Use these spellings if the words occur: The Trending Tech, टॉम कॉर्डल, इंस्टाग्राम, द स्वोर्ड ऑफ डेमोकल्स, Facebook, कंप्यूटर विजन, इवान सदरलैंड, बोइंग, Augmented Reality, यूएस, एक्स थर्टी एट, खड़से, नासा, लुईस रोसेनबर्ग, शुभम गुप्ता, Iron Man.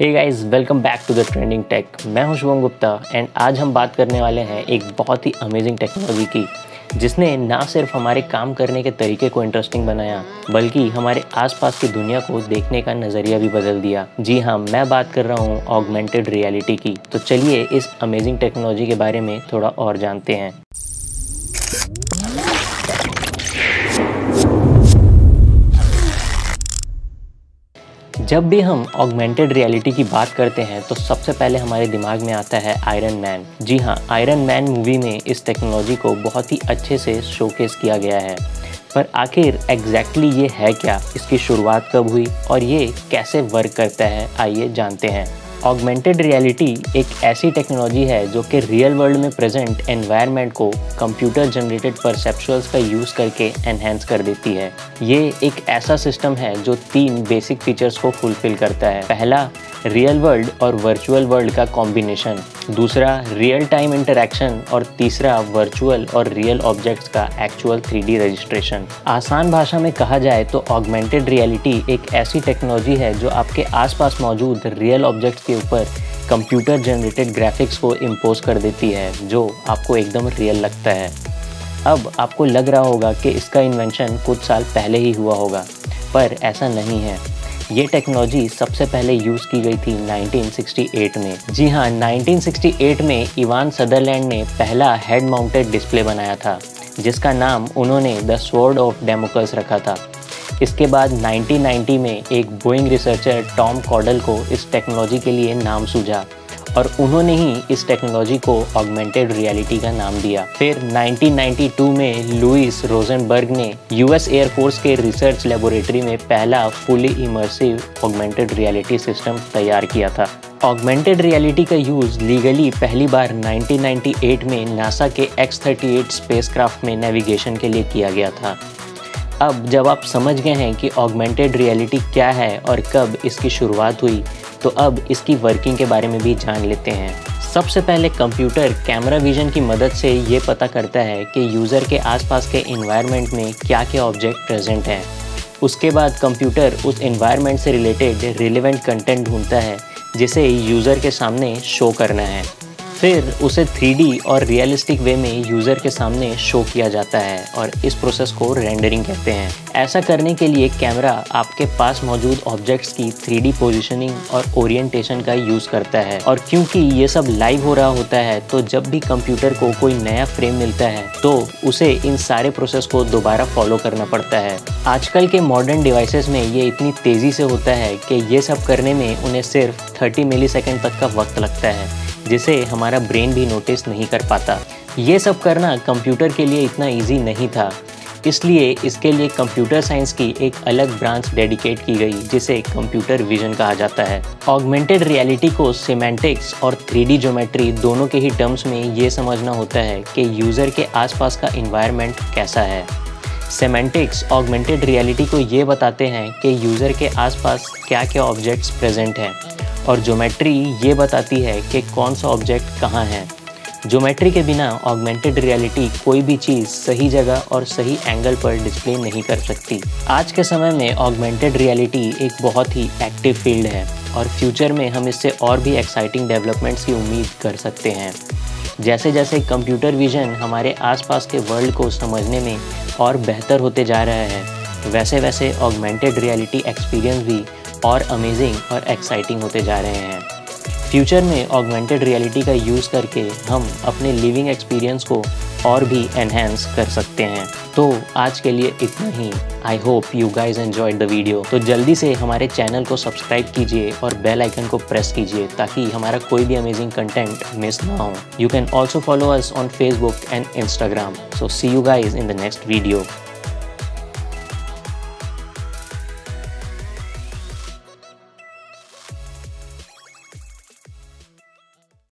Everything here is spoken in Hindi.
Hey guys, welcome back to the trending tech. मैं हूं शुभम गुप्ता एंड आज हम बात करने वाले हैं एक बहुत ही अमेजिंग टेक्नोलॉजी की, जिसने ना सिर्फ हमारे काम करने के तरीके को इंटरेस्टिंग बनाया बल्कि हमारे आसपास की दुनिया को देखने का नज़रिया भी बदल दिया। जी हाँ, मैं बात कर रहा हूँ ऑगमेंटेड रियलिटी की। तो चलिए इस अमेजिंग टेक्नोलॉजी के बारे में थोड़ा और जानते हैं। जब भी हम ऑगमेंटेड रियलिटी की बात करते हैं तो सबसे पहले हमारे दिमाग में आता है आयरन मैन। जी हाँ, आयरन मैन मूवी में इस टेक्नोलॉजी को बहुत ही अच्छे से शोकेस किया गया है। पर आखिर एग्जैक्टली ये है क्या, इसकी शुरुआत कब हुई और ये कैसे वर्क करता है, आइए जानते हैं। ऑगमेंटेड रियलिटी एक ऐसी टेक्नोलॉजी है जो कि रियल वर्ल्ड में प्रेजेंट एनवायरनमेंट को कंप्यूटर जनरेटेड परसेप्चुअल्स का यूज़ करके एनहेंस कर देती है। ये एक ऐसा सिस्टम है जो तीन बेसिक फीचर्स को फुलफिल करता है। पहला, रियल वर्ल्ड और वर्चुअल वर्ल्ड का कॉम्बिनेशन। दूसरा, रियल टाइम इंटरेक्शन। और तीसरा, वर्चुअल और रियल ऑब्जेक्ट्स का एक्चुअल 3D रजिस्ट्रेशन। आसान भाषा में कहा जाए तो ऑगमेंटेड रियलिटी एक ऐसी टेक्नोलॉजी है जो आपके आसपास मौजूद रियल ऑब्जेक्ट्स के ऊपर कंप्यूटर जनरेटेड ग्राफिक्स को इम्पोज कर देती है, जो आपको एकदम रियल लगता है। अब आपको लग रहा होगा कि इसका इन्वेंशन कुछ साल पहले ही हुआ होगा, पर ऐसा नहीं है। ये टेक्नोलॉजी सबसे पहले यूज़ की गई थी 1968 में। जी हाँ, 1968 में इवान सदरलैंड ने पहला हेड माउंटेड डिस्प्ले बनाया था, जिसका नाम उन्होंने द स्वोर्ड ऑफ डेमोकल्स रखा था। इसके बाद 1990 में एक बोइंग रिसर्चर टॉम कॉर्डल को इस टेक्नोलॉजी के लिए नाम सूझा और उन्होंने ही इस टेक्नोलॉजी को ऑगमेंटेड रियलिटी का नाम दिया। फिर 1992 में लुईस रोसेनबर्ग ने यूएस एयरफोर्स के रिसर्च लेबोरेटरी में पहला fully immersive augmented reality system तैयार किया था। ऑगमेंटेड रियलिटी का यूज़ लीगली पहली बार 1998 में नासा के X-38 स्पेसक्राफ्ट में नेविगेशन के लिए किया गया था। अब जब आप समझ गए हैं कि ऑगमेंटेड रियलिटी क्या है और कब इसकी शुरुआत हुई, तो अब इसकी वर्किंग के बारे में भी जान लेते हैं। सबसे पहले कंप्यूटर कैमरा विजन की मदद से ये पता करता है कि यूज़र के आसपास के एनवायरनमेंट में क्या क्या ऑब्जेक्ट प्रेजेंट हैं। उसके बाद कंप्यूटर उस एनवायरनमेंट से रिलेटेड रिलेवेंट कंटेंट ढूंढता है जिसे यूज़र के सामने शो करना है। फिर उसे 3D और रियलिस्टिक वे में यूज़र के सामने शो किया जाता है और इस प्रोसेस को रेंडरिंग कहते हैं। ऐसा करने के लिए कैमरा आपके पास मौजूद ऑब्जेक्ट्स की 3D पोजीशनिंग और ओरिएंटेशन का यूज़ करता है। और क्योंकि ये सब लाइव हो रहा होता है, तो जब भी कंप्यूटर को कोई नया फ्रेम मिलता है तो उसे इन सारे प्रोसेस को दोबारा फॉलो करना पड़ता है। आजकल के मॉडर्न डिवाइसेस में ये इतनी तेज़ी से होता है कि ये सब करने में उन्हें सिर्फ 30 मिलीसेकेंड तक का वक्त लगता है, जिसे हमारा ब्रेन भी नोटिस नहीं कर पाता। ये सब करना कंप्यूटर के लिए इतना इजी नहीं था, इसलिए इसके लिए कंप्यूटर साइंस की एक अलग ब्रांच डेडिकेट की गई, जिसे कंप्यूटर विजन कहा जाता है। ऑगमेंटेड रियलिटी को सिमेंटिक्स और 3D ज्योमेट्री दोनों के ही टर्म्स में ये समझना होता है कि यूज़र के आसपास का एनवायरनमेंट कैसा है। सेमेंटिक्स ऑगमेंटेड रियलिटी को ये बताते हैं कि यूज़र के आसपास क्या क्या ऑब्जेक्ट्स प्रेजेंट हैं, और ज्योमेट्री ये बताती है कि कौन सा ऑब्जेक्ट कहाँ है। ज्योमेट्री के बिना ऑगमेंटेड रियलिटी कोई भी चीज़ सही जगह और सही एंगल पर डिस्प्ले नहीं कर सकती। आज के समय में ऑगमेंटेड रियलिटी एक बहुत ही एक्टिव फील्ड है और फ्यूचर में हम इससे और भी एक्साइटिंग डेवलपमेंट्स की उम्मीद कर सकते हैं। जैसे जैसे कंप्यूटर विजन हमारे आसपास के वर्ल्ड को समझने में और बेहतर होते जा रहा है, वैसे वैसे ऑगमेंटेड रियलिटी एक्सपीरियंस भी और अमेजिंग और एक्साइटिंग होते जा रहे हैं। फ्यूचर में ऑगमेंटेड रियलिटी का यूज़ करके हम अपने लिविंग एक्सपीरियंस को और भी एनहेंस कर सकते हैं। तो आज के लिए इतना ही। I hope you guys enjoyed the video. तो जल्दी से हमारे चैनल को सब्सक्राइब कीजिए और बेल आइकन को प्रेस कीजिए ताकि हमारा कोई भी अमेजिंग कंटेंट मिस ना हो। You can also follow us on Facebook and इंस्टाग्राम। So see you guys in the next video.